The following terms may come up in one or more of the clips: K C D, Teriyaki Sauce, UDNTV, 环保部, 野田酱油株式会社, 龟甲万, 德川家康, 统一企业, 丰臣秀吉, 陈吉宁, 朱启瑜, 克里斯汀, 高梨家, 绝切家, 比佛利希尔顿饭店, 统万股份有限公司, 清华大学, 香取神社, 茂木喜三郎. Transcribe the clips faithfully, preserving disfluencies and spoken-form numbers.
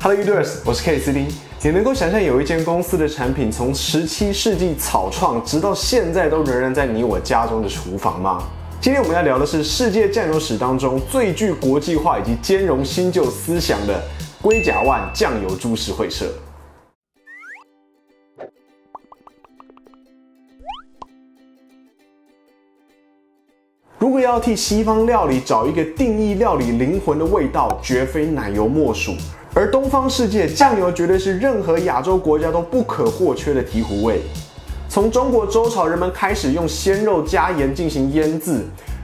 Hello YouTubers， 我是 K C D。你能够想象有一间公司的产品从十七世纪草创直到现在都仍然在你我家中的厨房吗？今天我们要聊的是世界酱油史当中最具国际化以及兼容新旧思想的龟甲万酱油株式会社。 如果要替西方料理找一个定义料理灵魂的味道，绝非奶油莫属。而东方世界，酱油绝对是任何亚洲国家都不可或缺的醍醐味。从中国周朝，人们开始用鲜肉加盐进行腌制，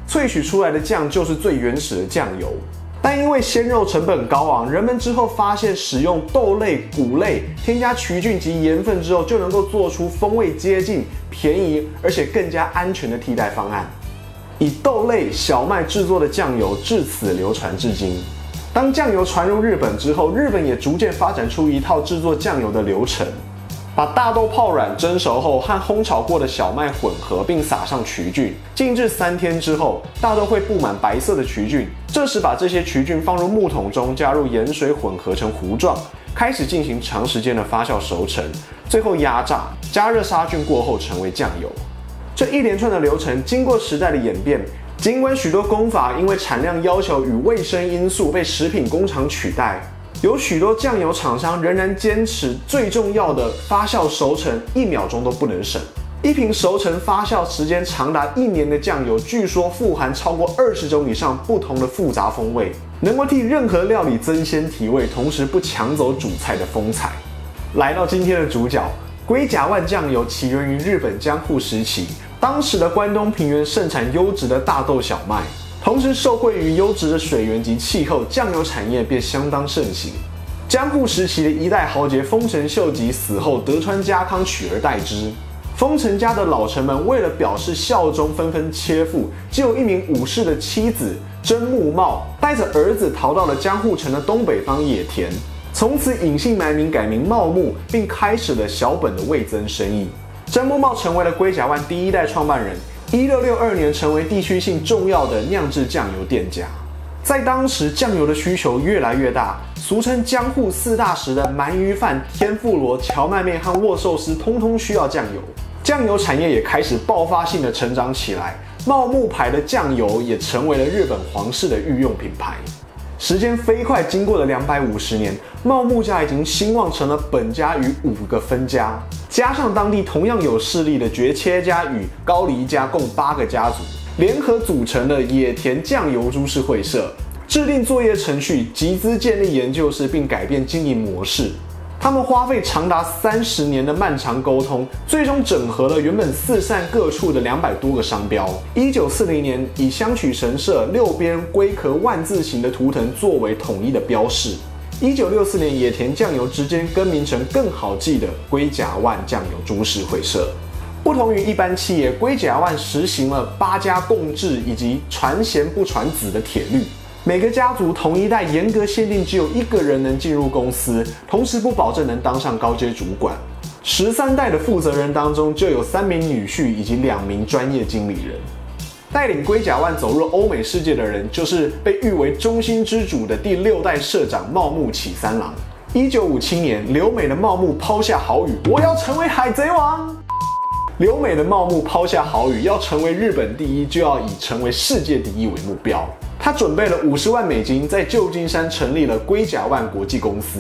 萃取出来的酱就是最原始的酱油。但因为鲜肉成本高昂，人们之后发现使用豆类、谷类，添加曲菌及盐分之后，就能够做出风味接近、便宜而且更加安全的替代方案。 以豆类、小麦制作的酱油至此流传至今。当酱油传入日本之后，日本也逐渐发展出一套制作酱油的流程，把大豆泡软蒸熟后，和烘炒过的小麦混合，并撒上曲菌。静置三天之后，大豆会布满白色的曲菌。这时把这些曲菌放入木桶中，加入盐水混合成糊状，开始进行长时间的发酵熟成，最后压榨，加热杀菌过后成为酱油。 这一连串的流程经过时代的演变，尽管许多工法因为产量要求与卫生因素被食品工厂取代，有许多酱油厂商仍然坚持最重要的发酵熟成一秒钟都不能省。一瓶熟成发酵时间长达一年的酱油，据说富含超过二十种以上不同的复杂风味，能够替任何料理增鲜提味，同时不抢走主菜的风采。来到今天的主角。 龟甲万酱油起源于日本江户时期，当时的关东平原盛产优质的大豆、小麦，同时受惠于优质的水源及气候，酱油产业便相当盛行。江户时期的一代豪杰丰臣秀吉死后，德川家康取而代之。丰臣家的老臣们为了表示效忠，纷纷切腹。只有一名武士的妻子真木茂带着儿子逃到了江户城的东北方野田。 从此隐姓埋名，改名茂木，并开始了小本的味增生意。真木茂成为了龟甲万第一代创办人， 一六六二年成为地区性重要的酿制酱油店家。在当时，酱油的需求越来越大，俗称江户四大食的鳗鱼饭、天妇罗、荞麦面和握寿司，通通需要酱油。酱油产业也开始爆发性的成长起来，茂木牌的酱油也成为了日本皇室的御用品牌。 时间飞快，经过了两百五十年，茂木家已经兴旺成了本家与五个分家，加上当地同样有势力的绝切家与高梨家，共八个家族联合组成的野田酱油株式会社，制定作业程序，集资建立研究室，并改变经营模式。他们花费长达三十年的漫长沟通，最终整合了原本四散各处的两百多个商标。一九四零年，以香取神社六边龟壳万字形的图腾作为统一的标示。一九六四年，野田酱油直接更名成更好记的龟甲万酱油株式会社。不同于一般企业，龟甲万实行了八家共治以及传贤不传子的铁律。 每个家族同一代严格限定，只有一个人能进入公司，同时不保证能当上高阶主管。十三代的负责人当中，就有三名女婿以及两名专业经理人。带领龟甲万走入欧美世界的人，就是被誉为中心之主的第六代社长茂木喜三郎。一九五七年，留美的茂木抛下豪语：“我要成为海贼王。”留美的茂木抛下豪语，要成为日本第一，就要以成为世界第一为目标。 他准备了五十万美金，在旧金山成立了龟甲万国际公司。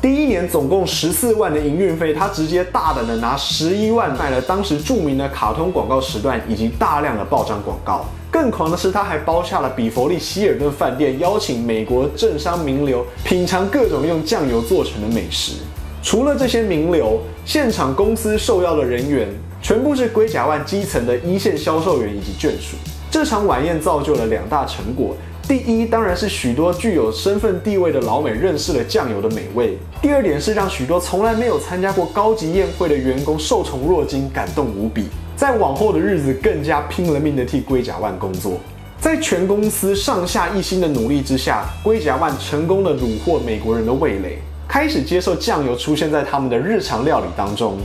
第一年总共十四万的营运费，他直接大胆的拿十一万卖了当时著名的卡通广告时段以及大量的报章广告。更狂的是，他还包下了比佛利希尔顿饭店，邀请美国政商名流品尝各种用酱油做成的美食。除了这些名流，现场公司受邀的人员全部是龟甲万基层的一线销售员以及眷属。 这场晚宴造就了两大成果：第一，当然是许多具有身份地位的老美认识了酱油的美味；第二点是让许多从来没有参加过高级宴会的员工受宠若惊，感动无比，在往后的日子更加拼了命的替龟甲万工作。在全公司上下一心的努力之下，龟甲万成功的虏获美国人的味蕾，开始接受酱油出现在他们的日常料理当中。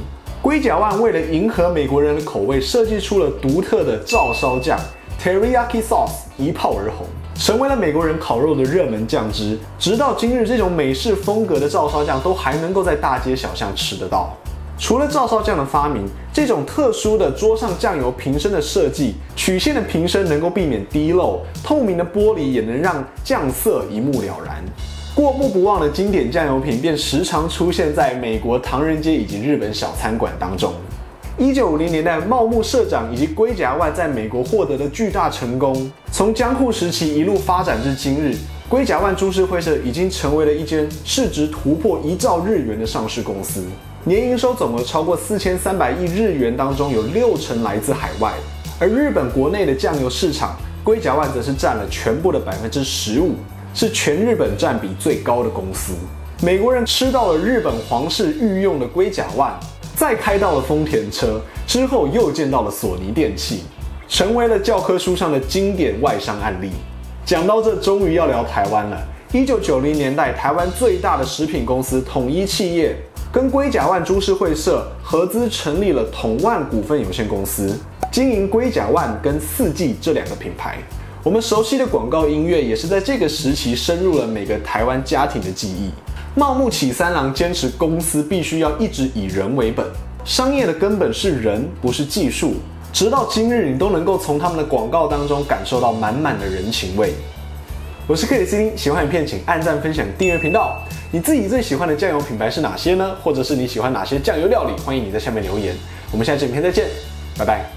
龟甲万为了迎合美国人的口味，设计出了独特的照烧酱。 Teriyaki Sauce 一炮而红，成为了美国人烤肉的热门酱汁。直到今日，这种美式风格的照烧酱都还能够在大街小巷吃得到。除了照烧酱的发明，这种特殊的桌上酱油瓶身的设计，曲线的瓶身能够避免滴漏，透明的玻璃也能让酱色一目了然。过目不忘的经典酱油瓶便时常出现在美国唐人街以及日本小餐馆当中。一九五零年代，茂木社长以及龟甲万在美国获得的巨大成功，从江户时期一路发展至今日，龟甲万株式会社已经成为了一间市值突破一兆日元的上市公司。年营收总额超过四千三百亿日元，当中有六成来自海外，而日本国内的酱油市场，龟甲万则是占了全部的百分之十五，是全日本占比最高的公司。美国人吃到了日本皇室御用的龟甲万，再开到了丰田车，之后又见到了索尼电器，成为了教科书上的经典外商案例。讲到这，终于要聊台湾了。一九九零年代，台湾最大的食品公司统一企业，跟龟甲万株式会社合资成立了统万股份有限公司，经营龟甲万跟四季这两个品牌。我们熟悉的广告音乐也是在这个时期深入了每个台湾家庭的记忆。茂木喜三郎坚持公司必须要一直以人为本，商业的根本是人，不是技术。直到今日，你都能够从他们的广告当中感受到满满的人情味。我是克里斯汀，喜欢影片请按赞、分享、订阅频道。你自己最喜欢的酱油品牌是哪些呢？或者是你喜欢哪些酱油料理？欢迎你在下面留言。我们下期影片再见，拜拜。